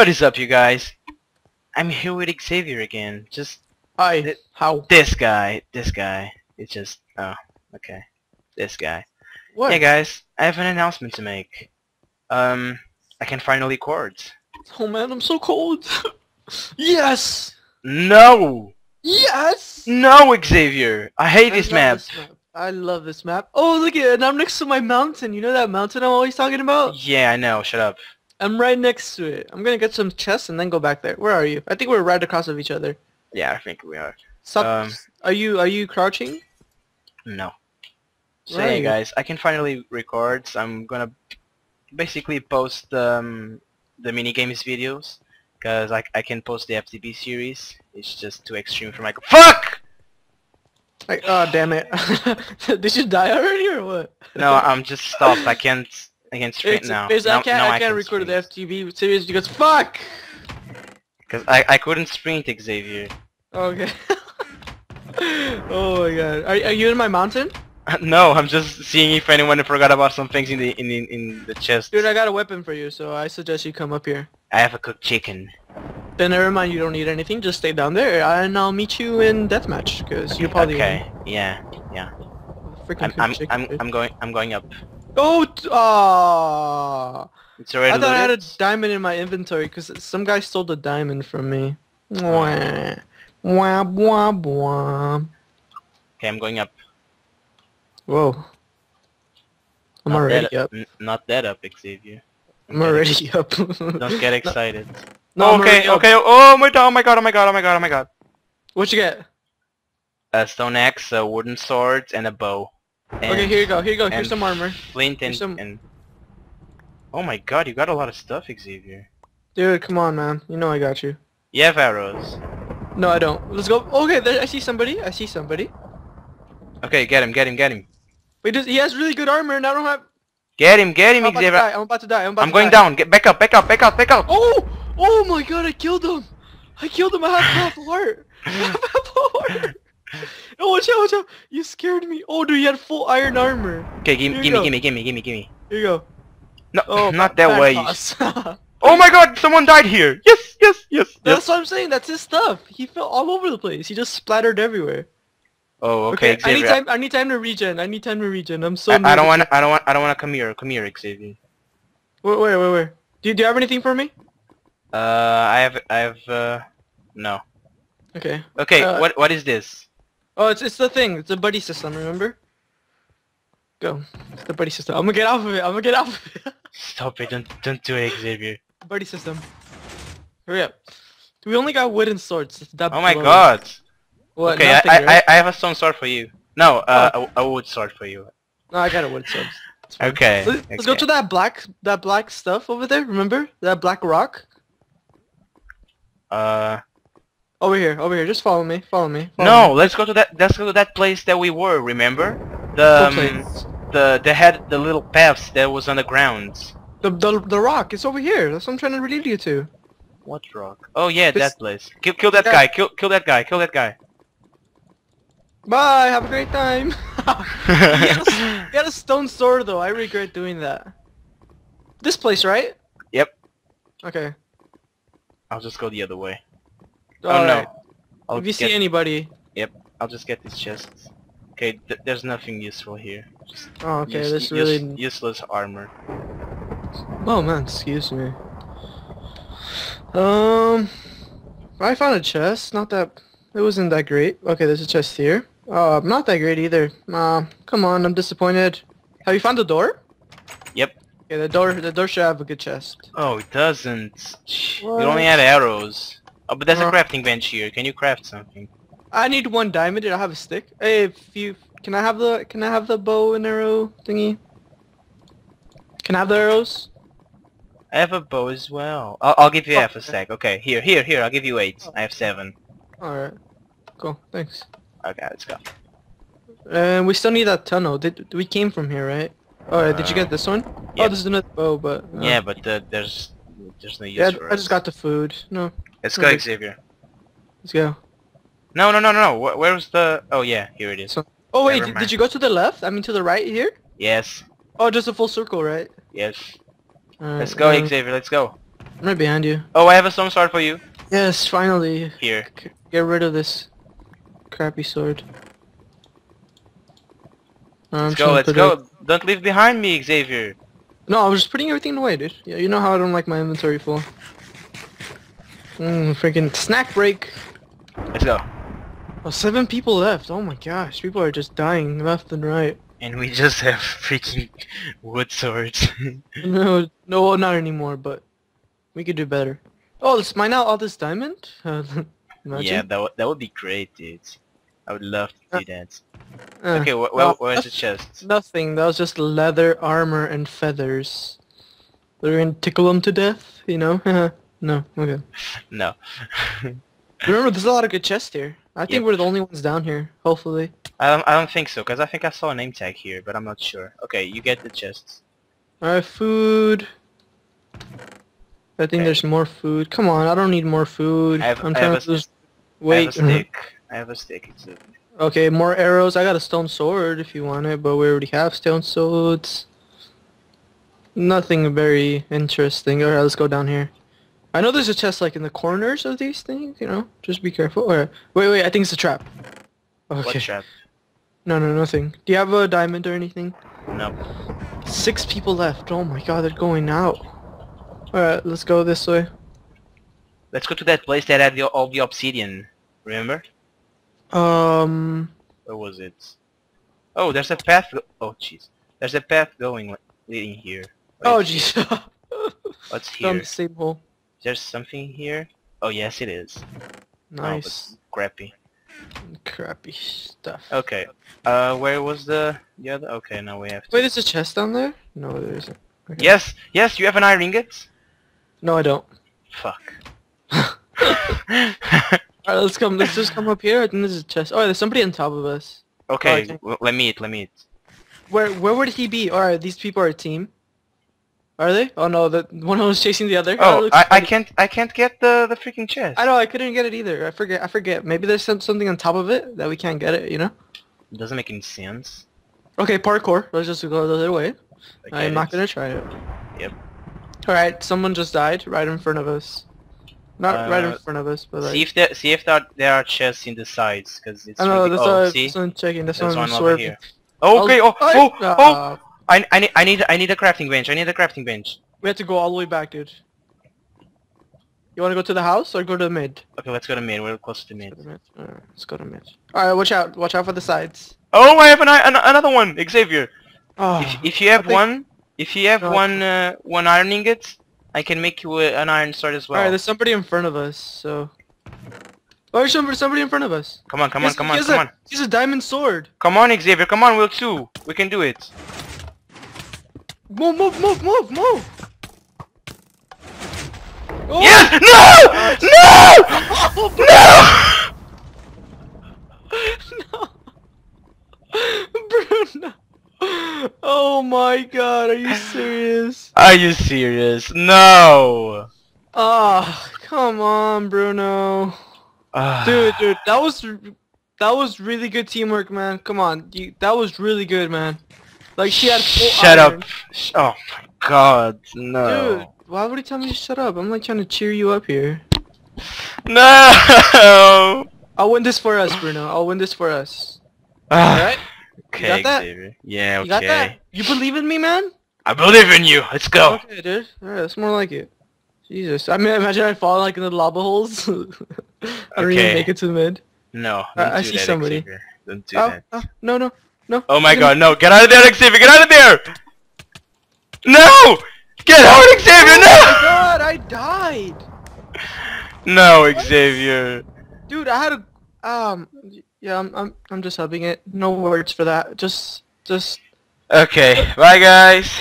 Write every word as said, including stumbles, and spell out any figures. What is up, you guys? I'm here with Xavier again. Just hi. Th How? This guy. This guy. It's just. Oh. Okay. This guy. What? Hey guys, I have an announcement to make. Um, I can finally chords. Oh man, I'm so cold. Yes. No. Yes. No, Xavier. I hate I this, map. this map. I love this map. Oh look at it! And I'm next to my mountain. You know that mountain I'm always talking about? Yeah, I know. Shut up. I'm right next to it. I'm gonna get some chests and then go back there. Where are you? I think we're right across of each other. Yeah, I think we are. Stop. Um, are you are you crouching? No. So right. Hey guys, I can finally record. So I'm gonna basically post um, the mini games videos because I I can post the F T B series. It's just too extreme for my fuck. Like oh damn it! Did you die already or what? No, I'm just stopped. I can't. I can't stream now. It's, now. I can't, now I can't, I can't record stream. The F T B series because fuck! Because I, I couldn't sprint, Xavier. Okay. Oh my god. Are, are you in my mountain? Uh, no, I'm just seeing if anyone forgot about some things in the in, in, in the chest. Dude, I got a weapon for you, so I suggest you come up here. I have a cooked chicken. Then never mind, you don't need anything, just stay down there, and I'll meet you in deathmatch, because okay, you're probably okay, win. yeah, yeah. Freaking I'm, I'm, chicken, I'm, I'm going, I'm going up. Oh, ah! I thought looted? I had a diamond in my inventory because some guy stole the diamond from me. Wah, wah, wah, wah. Okay, I'm going up. Whoa! I'm not already that, up. Not that up, Xavier. I'm, I'm already up. Don't get excited. No, no okay, okay. Up. Oh my god! Oh my god! Oh my god! Oh my god! Oh my god! What'd you get? A stone axe, a wooden sword, and a bow. And, okay, here you go, here you go, here's some armor. Flint and, some... and... Oh my god, you got a lot of stuff, Xavier. Dude, come on, man. You know I got you. You have arrows. No, I don't. Let's go. Okay, there, I see somebody. I see somebody. Okay, get him, get him, get him. Wait, does, he has really good armor and I don't have... Get him, get him, I'm Xavier. About I'm about to die, I'm about I'm to going die. down. Get back up, back up, back up, back up. Oh! Oh my god, I killed him. I killed him. I have half a heart. I have half a heart. Oh, watch out, watch out! You scared me! Oh, dude, you had full iron armor! Okay, gimme, gimme, gimme, gimme, gimme, gimme. Here you go. No, oh, not that way. Oh my god, someone died here! Yes, yes, yes! That's yes. what I'm saying, that's his stuff! He fell all over the place, he just splattered everywhere. Oh, okay, okay, Xavier. I need time, I need time to regen, I need time to regen, I'm so I, I don't wanna, I don't want, I don't wanna come here, come here, Xavier. Wait, wait, wait, wait. Do, do you have anything for me? Uh, I have, I have, uh, no. Okay. Okay, uh, what, what is this? Oh, it's it's the thing. It's the buddy system. Remember? Go. It's the buddy system. I'm gonna get off of it. I'm gonna get off of it. Stop it! Don't don't do it, Xavier. Buddy system. Hurry up. We only got wooden swords. That oh my blows. god. What? Okay, nothing, I, right? I I have a stone sword for you. No, uh, oh. a, a wood sword for you. No, I got a wood sword. Okay. Let's, okay. Let's go to that black that black stuff over there. Remember that black rock? Uh. Over here, over here. Just follow me. Follow me. Follow no, me. let's go to that. Let's go to that place that we were. Remember the um, the the head, the little paths that was on the ground. The the the rock. It's over here. That's what I'm trying to lead you to. What rock? Oh yeah, it's, that place. Kill kill that yeah. guy. Kill kill that guy. Kill that guy. Bye. Have a great time. he, had a, he had a stone sword though. I regret doing that. This place, right? Yep. Okay. I'll just go the other way. All oh right. no! I'll if you see anybody, yep, I'll just get these chests. Okay, th there's nothing useful here. Just oh, okay, use, this really use, useless armor. Oh man, excuse me. Um, I found a chest. Not that it wasn't that great. Okay, there's a chest here. Uh, not that great either. Uh, come on, I'm disappointed. Have you found the door? Yep. Yeah, the door. The door should have a good chest. Oh, it doesn't. What? It only had arrows. Oh, but there's uh, a crafting bench here. Can you craft something? I need one diamond. Did I have a stick? Hey, if you can, I have the can I have the bow and arrow thingy? Can I have the arrows? I have a bow as well. I'll, I'll give you oh, half a stack. Okay, here, here, here. I'll give you eight. I have seven. All right. Cool. Thanks. Okay, let's go. And uh, we still need that tunnel. Did we came from here, right? All right. Uh, did you get this one? Yep. Oh, this is another bow, but uh, yeah, but uh, there's there's no use yeah, for it. I just got the food. No. Let's go, Xavier. Let's go. No, no, no, no, no. Where was the... Oh, yeah. Here it is. So... Oh, wait. Did, did you go to the left? I mean, to the right here? Yes. Oh, just a full circle, right? Yes. Uh, Let's go, uh... Xavier. Let's go. I'm right behind you. Oh, I have a stone sword for you. Yes, finally. Here. C get rid of this crappy sword. I'm let's go, let's go. It. Don't leave behind me, Xavier. No, I was just putting everything away, dude. Yeah, you know how I don't like my inventory full. Mmm, freaking snack break. Let's go. Oh, seven people left. Oh my gosh, people are just dying left and right. And we just have freaking wood swords. no, no, not anymore, but we could do better. Oh, let's mine out all this diamond? yeah, that, that would be great, dude. I would love to do uh, that. Uh, okay, wh wh where's the chest? Nothing, that was just leather, armor, and feathers. We're gonna tickle them to death, you know? no, okay. No. Remember, there's a lot of good chests here. I think yep. we're the only ones down here, hopefully. I don't, I don't think so, because I think I saw a name tag here, but I'm not sure. Okay, you get the chests. Alright, food. I think okay. there's more food. Come on, I don't need more food. I have, I'm I trying have to a, just wait. I have a stick. I have a stick. It's a... Okay, more arrows. I got a stone sword if you want it, but we already have stone swords. Nothing very interesting. Alright, let's go down here. I know there's a chest like in the corners of these things, you know? Just be careful. Alright. Wait, wait, I think it's a trap. Okay. What trap? No, no, nothing. Do you have a diamond or anything? No. Six people left. Oh my god, they're going out. Alright, let's go this way. Let's go to that place that had the, all the obsidian. Remember? Um... Where was it? Oh, there's a path... Oh, jeez. There's a path going... leading here. Wait, oh, jeez. What's here? Dumb staple. There's something here? Oh, yes, it is. Nice. Oh, crappy. Crappy stuff. Okay. Uh, where was the... the other? Okay, now we have to... Wait, is a chest down there? No, there isn't. Okay. Yes, yes, you have an iron ingot? No, I don't. Fuck. Alright, let's come, let's just come up here, I think this is a chest. Alright, there's somebody on top of us. Okay, oh, think... let me eat, let me eat. Where, where would he be? Alright, these people are a team. Are they? Oh no, the one was chasing the other. Oh, I, I can't, I can't get the, the freaking chest. I know, I couldn't get it either, I forget, I forget. Maybe there's some, something on top of it that we can't get it, you know? It doesn't make any sense. Okay, parkour, let's just go the other way. I I'm not gonna try it. Yep. Alright, someone just died right in front of us. Not uh, right in front of us, but like... See if there, see if there are, there are chests in the sides, because it's... I know, really... that's oh, a, see? That's I'm checking, that's one I'm over here. Oh, okay, oh, oh, oh! Uh, I, I, need, I, need, I need a crafting bench, I need a crafting bench. We have to go all the way back, dude. You wanna go to the house, or go to the mid? Okay, let's go to mid, we're close to mid. Alright, let's go to mid. Alright, watch out, watch out for the sides. Oh, I have an, an, another one, Xavier! Oh, if, if you have think, one, if you have no, one, uh, one iron ingot, I can make you a, an iron sword as well. Alright, there's somebody in front of us, so... Oh, there's somebody in front of us! Come on, come on, come on, come on! He's a diamond sword! Come on, Xavier, come on, we'll too! We can do it! Move, move, move, move, move! Oh. Yeah! No! No! No! No! Bruno! Oh my god, are you serious? Are you serious? No! Ah, oh, come on, Bruno. Uh. Dude, dude, that was that was really good teamwork, man. Come on, you, that was really good, man. Like she had full Shut iron. up. Oh my god, no. Dude, why would you tell me to shut up? I'm like trying to cheer you up here. No! I'll win this for us, Bruno. I'll win this for us. Alright? Okay, you got that? Xavier. Yeah, okay. You got that? You believe in me, man? I believe in you. Let's go. Okay, dude. Alright, that's more like it. Jesus. I mean, imagine I fall like in the lava holes. I don't okay. even make it to the mid. No. Don't uh, do I see that, somebody. Xavier. Don't do oh, that. Oh, no, no, no. Oh my god, no. Get out of there, Xavier. Get out of there. No! Get out, Xavier. No! Oh my god, I died. No, what? Xavier. Dude, I had a... Um... Yeah, I'm, I'm, I'm just hubbing it. No words for that. Just, just... Okay, bye guys!